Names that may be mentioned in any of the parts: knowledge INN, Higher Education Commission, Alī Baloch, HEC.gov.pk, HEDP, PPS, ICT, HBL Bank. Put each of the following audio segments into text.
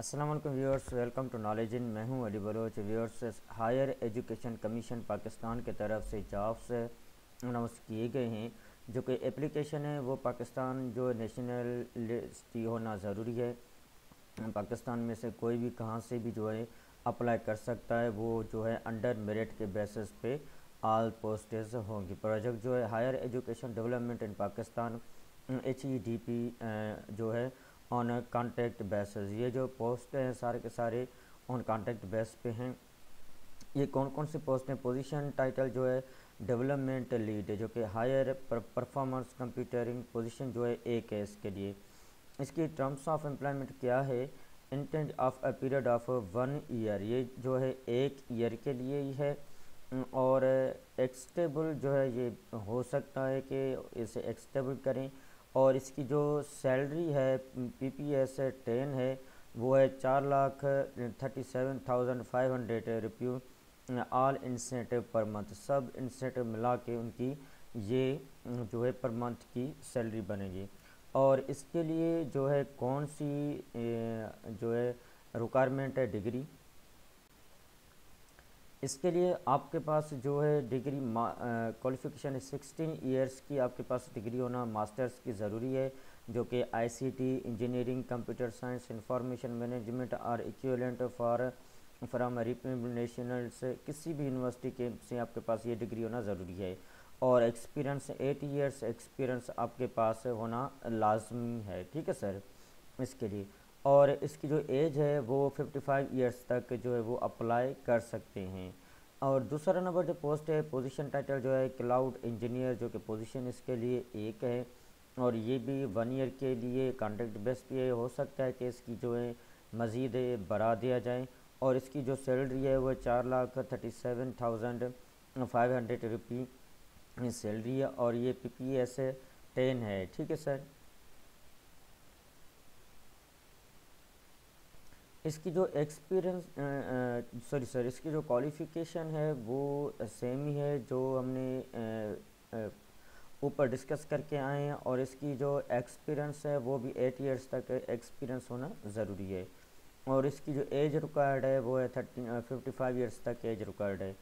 अस्सलाम वालेकुम viewers, welcome to knowledge in. मैं हूं Ali Baloch. Viewers, higher education commission Pakistan की तरफ से जॉब्स अनाउंस किए गए हैं। जो कि एप्लीकेशन है वो पाकिस्तान जो नेशनल लिस्ट की होना ज़रूरी है। पाकिस्तान में से कोई भी कहाँ से भी जो है अप्लाई कर सकता है। वो जो है अंडर मेरिट के बेसिस पे आल पोस्टेज होंगी। प्रोजेक्ट जो है higher education development in Pakistan HEDP जो है ऑन कॉन्ट्रैक्ट बेसिस। ये जो पोस्ट हैं सारे के सारे ऑन कॉन्ट्रैक्ट बेस पे हैं। ये कौन कौन सी पोस्ट हैं? पोजीशन टाइटल जो है डेवलपमेंट लीड है, जो कि हायर परफॉर्मेंस कंप्यूटरिंग पोजीशन जो है एक है। इसके लिए इसकी टर्म्स ऑफ एम्प्लॉयमेंट क्या है? Intent of a period of 1 year, ये जो है 1 ईयर के लिए ही है। और एक्सटेबल जो है ये हो सकता है कि इसे एक्सटेबल करें। और इसकी जो सैलरी है PPS 10 है, वो है 4,37,500 ऑल इंसेंटिव पर मंथ, सब इंसेंटिव मिला के उनकी ये जो है पर मंथ की सैलरी बनेगी। और इसके लिए जो है कौन सी जो है रिक्वायरमेंट है? डिग्री। इसके लिए आपके पास जो है डिग्री क्वालिफिकेशन है 16 ईयर्स की, आपके पास डिग्री होना मास्टर्स की ज़रूरी है, जो कि ICT engineering computer science information management और इक्विवेलेंट फ्राम रिकमेंडेशनल्स किसी भी यूनिवर्सिटी के से आपके पास ये डिग्री होना ज़रूरी है। और एक्सपीरियंस 8 ईयर्स एक्सपीरियंस आपके पास होना लाजमी है। ठीक है सर, इसके लिए। और इसकी जो एज है वो 55 ईयर्स तक जो है वो अप्लाई कर सकते हैं। और दूसरा नंबर जो पोस्ट है, पोजीशन टाइटल जो है क्लाउड इंजीनियर, जो कि पोजीशन इसके लिए एक है। और ये भी 1 ईयर के लिए कॉन्ट्रैक्ट बेस पे हो सकता है कि इसकी जो है मज़ीद बढ़ा दिया जाए। और इसकी जो सैलरी है वो 4,37,500 सैलरी है। और ये PPS 10 है। ठीक है सर। इसकी जो एक्सपीरियंस सॉरी सर इसकी जो क्वालिफ़िकेशन है वो सेम ही है जो हमने ऊपर डिस्कस करके आए हैं। और इसकी जो एक्सपीरियंस है वो भी 8 ईयर्स तक एक्सपीरियंस होना ज़रूरी है। और इसकी जो एज रिक्वायर्ड है वो है 55 ईयर्स तक एज रिक्वायर्ड है।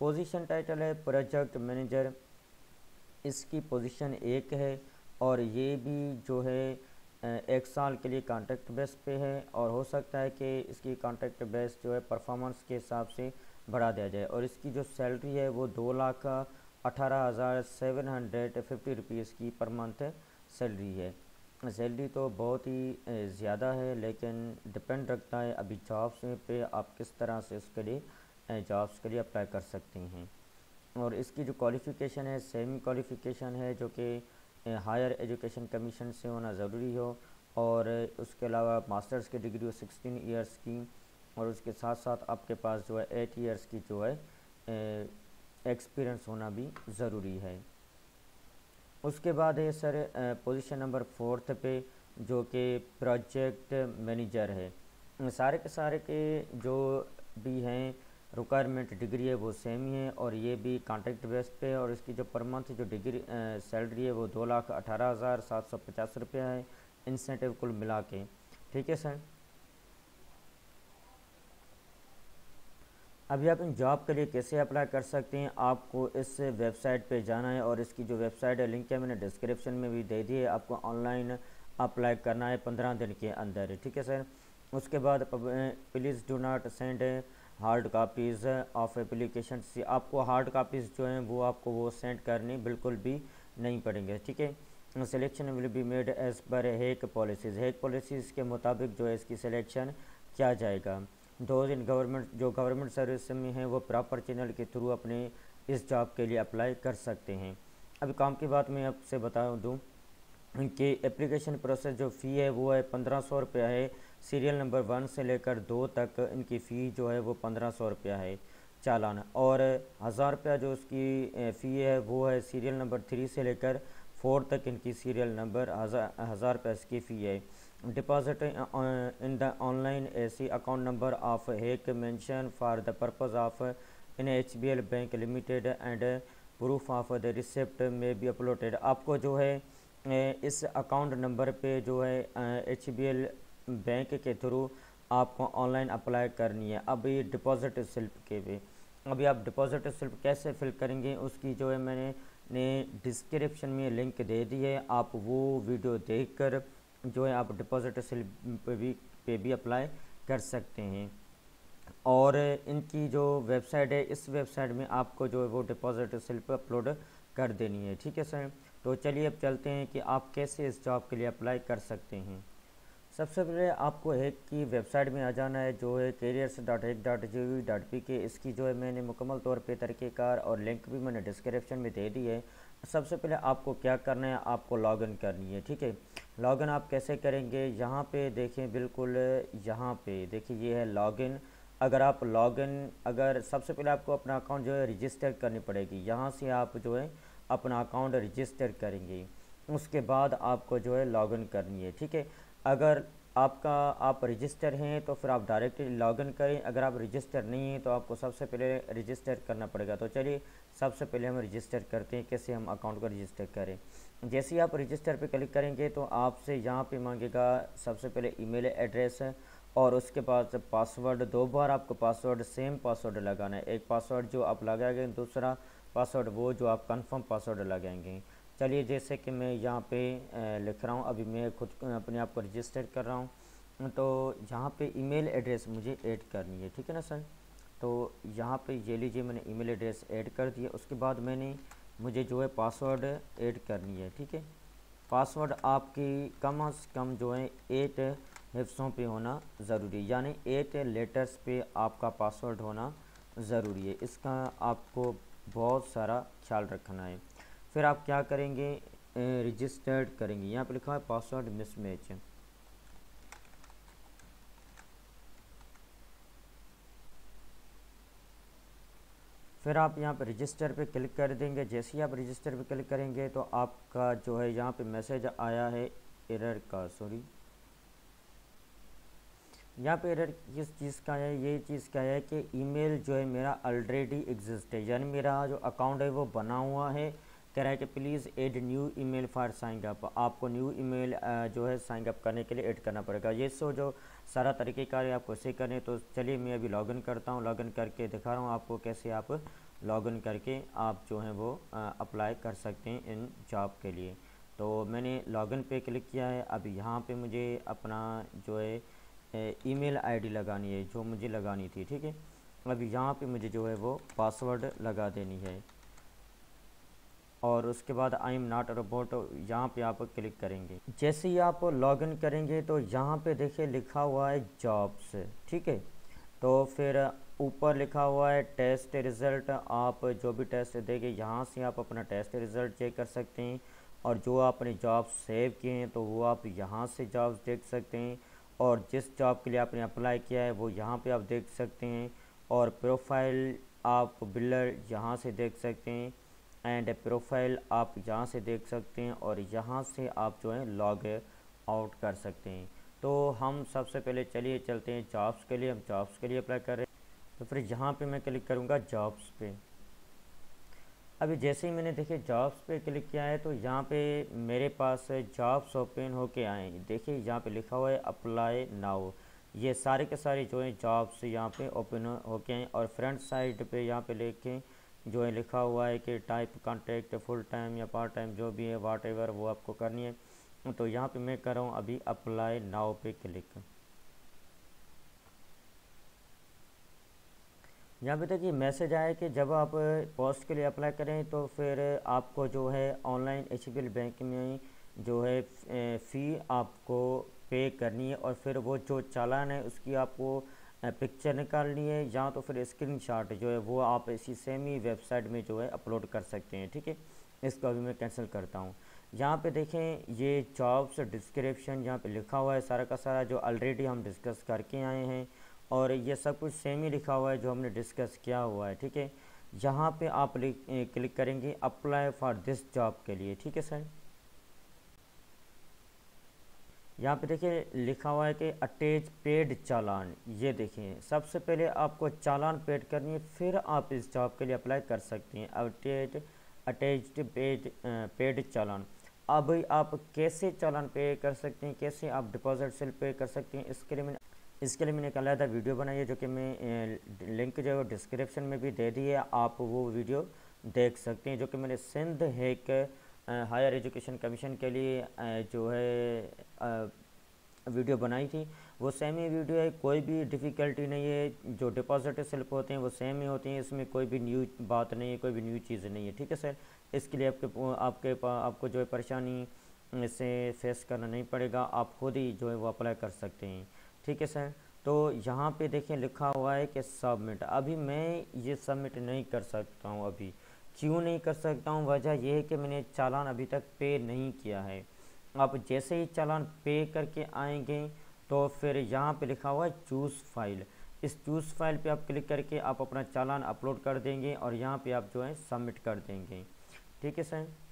पोजीशन टाइटल है प्रोजेक्ट मैनेजर, इसकी पोजीशन 1 है। और ये भी जो है 1 साल के लिए कॉन्ट्रैक्ट बेस पे है। और हो सकता है कि इसकी कॉन्ट्रैक्ट बेस जो है परफॉर्मेंस के हिसाब से बढ़ा दिया जाए। और इसकी जो सैलरी है वो 2,18,750 की पर मंथ सैलरी है। सैलरी तो बहुत ही ज़्यादा है, लेकिन डिपेंड रखता है अभी जॉब्स पे आप किस तरह से उसके लिए जॉब्स के लिए अप्लाई कर सकते हैं। और इसकी जो क्वालिफ़िकेशन है सेम क्वालिफ़िकेशन है, जो कि हायर एजुकेशन कमीशन से होना ज़रूरी हो। और उसके अलावा मास्टर्स की डिग्री हो 16 ईयर्स की। और उसके साथ साथ आपके पास जो है 8 ईयर्स की जो है एक्सपीरियंस होना भी ज़रूरी है। उसके बाद है सर पोजीशन नंबर 4 पे, जो कि प्रोजेक्ट मैनेजर है। सारे के जो भी हैं रिक्वायरमेंट डिग्री है वो सेम ही है। और ये भी कॉन्ट्रैक्ट बेस पे। और इसकी जो पर मंथ जो डिग्री सैलरी है वो 2,18,750 है इंसेंटिव कुल मिला के। ठीक है सर। अभी आप इन जॉब के लिए कैसे अप्लाई कर सकते हैं? आपको इस वेबसाइट पे जाना है। और इसकी जो वेबसाइट है लिंक है मैंने डिस्क्रिप्शन में भी दे दी है। आपको ऑनलाइन अप्लाई करना है 15 दिन के अंदर। ठीक है सर। उसके बाद please do not send hard copies of application, से आपको हार्ड कापीज़ जो हैं वो आपको वो सेंड करनी बिल्कुल भी नहीं पड़ेंगे। ठीक है। Selection will be made as per HEC policies, Keck policies के मुताबिक जो है इसकी सिलेक्शन किया जाएगा। दोज इन गवर्नमेंट, जो गवर्नमेंट सर्विस में हैं वो प्रॉपर चैनल के थ्रू अपने इस जॉब के लिए अप्लाई कर सकते हैं। अब काम की बात मैं आपसे बता दूँ कि एप्लीकेशन प्रोसेस जो फ़ी है वो है 1,500 रुपया है। सीरियल नंबर 1 से लेकर 2 तक इनकी फ़ी जो है वो 1,500 रुपया है चालान। और 1,000 रुपया जो उसकी फ़ी है वो है सीरियल नंबर 3 से लेकर 4 तक, इनकी सीरियल नंबर 1,000 रुपये इसकी फ़ी है। Deposit in the online AC account number of HEC mention for the purpose of in HBL bank limited and proof of the receipt में भी अपलोडेड। आपको जो है इस अकाउंट नंबर पे जो है HBL बैंक के थ्रू आपको ऑनलाइन अप्लाई करनी है। अब ये डिपॉजिट स्लिप के भी अभी आप डिपॉजिट स्लिप कैसे फिल करेंगे उसकी जो है मैंने डिस्क्रिप्शन में लिंक दे दी है, आप वो वीडियो देखकर जो है आप डिपॉजिट स्लिप पे भी अप्लाई कर सकते हैं। और इनकी जो वेबसाइट है इस वेबसाइट में आपको जो है वो डिपॉजिट स्लिप अपलोड कर देनी है। ठीक है सर, तो चलिए अब चलते हैं कि आप कैसे इस जॉब के लिए अप्लाई कर सकते हैं। सबसे पहले आपको हेक की वेबसाइट में आ जाना है जो है careers.HEC.gov.pk। इसकी जो है मैंने मुकम्मल तौर पे तरीक़ेकार और लिंक भी मैंने डिस्क्रिप्शन में दे दी है। सबसे पहले आपको क्या करना है, आपको लॉगिन करनी है। ठीक है, लॉगिन आप कैसे करेंगे, यहाँ पे देखें, बिल्कुल यहाँ पे देखिए ये है लॉगिन। अगर आप लॉगिन अगर सबसे पहले आपको अपना अकाउंट जो है रजिस्टर करनी पड़ेगी, यहाँ से आप जो है अपना अकाउंट रजिस्टर करेंगे, उसके बाद आपको जो है लॉगिन करनी है। ठीक है, अगर आप रजिस्टर हैं तो फिर आप डायरेक्टली लॉगिन करें, अगर आप रजिस्टर नहीं हैं तो आपको सबसे पहले रजिस्टर करना पड़ेगा। तो चलिए सबसे पहले हम रजिस्टर करते हैं, कैसे हम अकाउंट को रजिस्टर करें। जैसे ही आप रजिस्टर पे क्लिक करेंगे तो आपसे यहाँ पे मांगेगा सबसे पहले ईमेल एड्रेस और उसके बाद पासवर्ड। दो बार आपको पासवर्ड सेम पासवर्ड लगाना है, एक पासवर्ड जो आप लगाएंगे, दूसरा पासवर्ड वो जो आप कन्फर्म पासवर्ड लगाएंगे। चलिए जैसे कि मैं यहाँ पे लिख रहा हूँ, अभी मैं खुद अपने आप को रजिस्टर कर रहा हूँ, तो यहाँ पे ईमेल एड्रेस मुझे ऐड करनी है। ठीक है ना सर, तो यहाँ पे ये लीजिए मैंने ईमेल एड्रेस ऐड कर दिया। उसके बाद मुझे जो है पासवर्ड ऐड करनी है। ठीक है, पासवर्ड आपकी कम से कम जो है 8 हिफ्सों पे होना ज़रूरी है, यानी 8 लेटर्स पे आपका पासवर्ड होना ज़रूरी है। इसका आपको बहुत सारा ख्याल रखना है। फिर आप क्या करेंगे, रजिस्टर्ड करेंगे, यहाँ पे लिखा है पासवर्ड मिसमैच। फिर आप यहाँ पे रजिस्टर पे क्लिक कर देंगे। जैसे ही आप रजिस्टर पे क्लिक करेंगे तो आपका जो है यहाँ पे मैसेज आया है एरर का, सॉरी यहाँ पे एरर किस चीज़ का है, ये चीज़ का है कि ईमेल जो है मेरा ऑलरेडी एग्जिस्ट है, यानी मेरा जो अकाउंट है वो बना हुआ है। कह रहा है कि please add new email for sign up, आपको न्यू ईमेल जो है साइन अप करने के लिए ऐड करना पड़ेगा। ये सो जो सारा तरीक़ेकार है आपको से करें। तो चलिए मैं अभी लॉगिन करता हूँ, लॉगिन करके दिखा रहा हूँ आपको कैसे आप लॉगिन करके आप जो है वो अप्लाई कर सकते हैं इन जॉब के लिए। तो मैंने लॉगिन पे क्लिक किया है। अब यहाँ पर मुझे अपना जो है ईमेल आईडी लगानी है जो मुझे लगानी थी। ठीक है, अब यहाँ पर मुझे जो है वो पासवर्ड लगा देनी है और उसके बाद आई एम नॉट रोबोट यहाँ पे आप क्लिक करेंगे। जैसे ही आप लॉगिन करेंगे तो यहाँ पे देखिए लिखा हुआ है जॉब्स। ठीक है, तो फिर ऊपर लिखा हुआ है टेस्ट रिज़ल्ट, आप जो भी टेस्ट देंगे यहाँ से आप अपना टेस्ट रिज़ल्ट चेक कर सकते हैं और जो आपने जॉब सेव किए हैं तो वो आप यहाँ से जॉब्स देख सकते हैं और जिस जॉब के लिए आपने अप्लाई किया है वो यहाँ पर आप देख सकते हैं और प्रोफाइल आप बिल्डर यहाँ से देख सकते हैं एंड प्रोफाइल आप यहाँ से देख सकते हैं और यहाँ से आप जो है लॉग आउट कर सकते हैं। तो हम सबसे पहले चलिए चलते हैं जॉब्स के लिए, हम जॉब्स के लिए अप्लाई कर रहे हैं। तो फिर यहाँ पे मैं क्लिक करूँगा जॉब्स पे। अभी जैसे ही मैंने देखिए जॉब्स पे क्लिक किया है तो यहाँ पे मेरे पास जॉब्स ओपन होके आए। देखिए यहाँ पर लिखा हुआ है अप्लाई नाउ, ये सारे के सारे जो है जॉब्स यहाँ पर ओपन होके आए और फ्रंट साइड पर यहाँ पर लिखे जो है लिखा हुआ है कि टाइप कॉन्ट्रैक्ट फुल टाइम या पार्ट टाइम जो भी है वाट एवर वो आपको करनी है। तो यहाँ पे मैं कर रहा हूँ अभी अप्लाई नाउ पे क्लिक। यहाँ पे तक ये मैसेज आया कि जब आप पोस्ट के लिए अप्लाई करें तो फिर आपको जो है ऑनलाइन एचबीएल बैंक में जो है फ़ी आपको पे करनी है और फिर वो जो चालान है उसकी आपको पिक्चर निकालनी है या तो फिर स्क्रीनशॉट जो है वो आप इसी सेम ही वेबसाइट में जो है अपलोड कर सकते हैं। ठीक है, इसको अभी मैं कैंसिल करता हूँ। यहाँ पे देखें ये जॉब्स डिस्क्रिप्शन यहाँ पे लिखा हुआ है सारा का सारा जो ऑलरेडी हम डिस्कस करके आए हैं और ये सब कुछ सेम ही लिखा हुआ है जो हमने डिस्कस किया हुआ है। ठीक है, यहाँ पर आप क्लिक करेंगे अप्लाई फॉर दिस जॉब के लिए। ठीक है सर, यहाँ पे देखिए लिखा हुआ है कि अटैच पेड चालान, ये देखिए सबसे पहले आपको चालान पेड करनी है फिर आप इस जॉब के लिए अप्लाई कर सकते हैं। अटैच्ड पेड चालान अब आप कैसे चालान पे कर सकते हैं, कैसे आप डिपॉजिट सेल पे कर सकते हैं, इसके लिए मैंने एक अलग वीडियो बनाई है जो कि मैं लिंक जो है डिस्क्रिप्शन में भी दे दी है, आप वो वीडियो देख सकते हैं जो कि मैंने सिंध हेक हायर एजुकेशन कमीशन के लिए जो है वीडियो बनाई थी। वो सेम ही वीडियो है, कोई भी डिफ़िकल्टी नहीं है, जो डिपॉजिट स्लिप होते हैं वो सेम ही होते हैं, इसमें कोई भी न्यू बात नहीं है, कोई भी न्यू चीज़ नहीं है। ठीक है सर, इसके लिए आपको जो है परेशानी से फेस करना नहीं पड़ेगा, आप खुद ही जो है वो अप्लाई कर सकते हैं। ठीक है सर, तो यहाँ पे देखिए लिखा हुआ है कि सबमिट, अभी मैं ये सबमिट नहीं कर सकता हूँ। अभी क्यों नहीं कर सकता हूँ, वजह यह है कि मैंने चालान अभी तक पे नहीं किया है। आप जैसे ही चालान पे करके आएंगे तो फिर यहाँ पे लिखा हुआ है चूज़ फाइल, इस चूज़ फाइल पे आप क्लिक करके आप अपना चालान अपलोड कर देंगे और यहाँ पे आप जो है सबमिट कर देंगे। ठीक है सर।